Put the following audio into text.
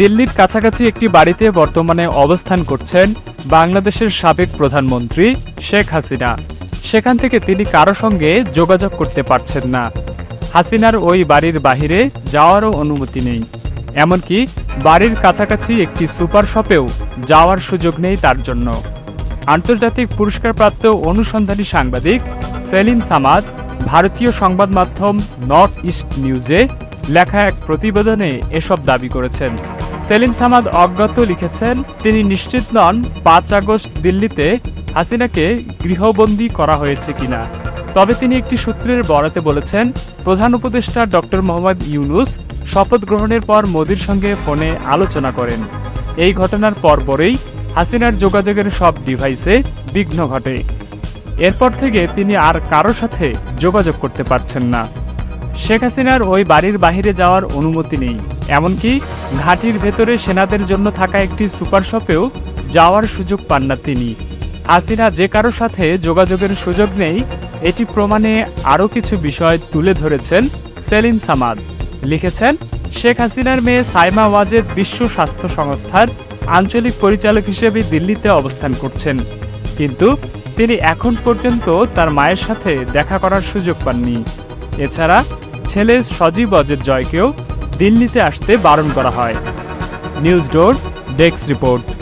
দিল্লির কাছাকাছি একটি বাড়িতে বর্তমানে অবস্থান করছেন বাংলাদেশের সাবেক প্রধানমন্ত্রী শেখ হাসিনা। সেখান থেকে তিনি কারো সঙ্গে যোগাযোগ করতে পারছেন না। হাসিনার ওই বাড়ির বাহিরে যাওয়ারও অনুমতি নেই, এমনকি বাড়ির কাছাকাছি একটি সুপার শপেও যাওয়ার সুযোগ নেই তার জন্য। আন্তর্জাতিক পুরস্কারপ্রাপ্ত অনুসন্ধানী সাংবাদিক সেলিম সামাদ ভারতীয় সংবাদ মাধ্যম নর্থ ইস্ট নিউজে লেখা এক প্রতিবেদনে এসব দাবি করেছেন। সেলিম সামাদ অজ্ঞাত লিখেছেন, তিনি নিশ্চিত নন ৫ আগস্ট দিল্লিতে হাসিনাকে গৃহবন্দী করা হয়েছে কিনা। তবে তিনি একটি সূত্রের বরাতে বলেছেন, প্রধান উপদেষ্টা ডক্টর মোহাম্মদ ইউনূস শপথ গ্রহণের পর মোদির সঙ্গে ফোনে আলোচনা করেন। এই ঘটনার পরপরই হাসিনার যোগাযোগের সব ডিভাইসে বিঘ্ন ঘটে। এরপর থেকে তিনি আর কারো সাথে যোগাযোগ করতে পারছেন না। শেখ হাসিনার ওই বাড়ির বাহিরে যাওয়ার অনুমতি নেই, এমনকি ঘাঁটির ভেতরে সেনাদের জন্য থাকা একটি সুপার শপেও যাওয়ার সুযোগ পান না তিনি। হাসিনা যে কারো সাথে যোগাযোগের সুযোগ নেই, এটি প্রমাণে আরও কিছু বিষয় তুলে ধরেছেন সেলিম সামাদ। লিখেছেন, শেখ হাসিনার মেয়ে সাইমা ওয়াজেদ বিশ্ব স্বাস্থ্য সংস্থার আঞ্চলিক পরিচালক হিসেবে দিল্লিতে অবস্থান করছেন, কিন্তু তিনি এখন পর্যন্ত তার মায়ের সাথে দেখা করার সুযোগ পাননি। এছাড়া ছেলে সজীব ওয়াজেদ জয়কেও দিল্লিতে আসতে বারণ করা হয়। News door desk report.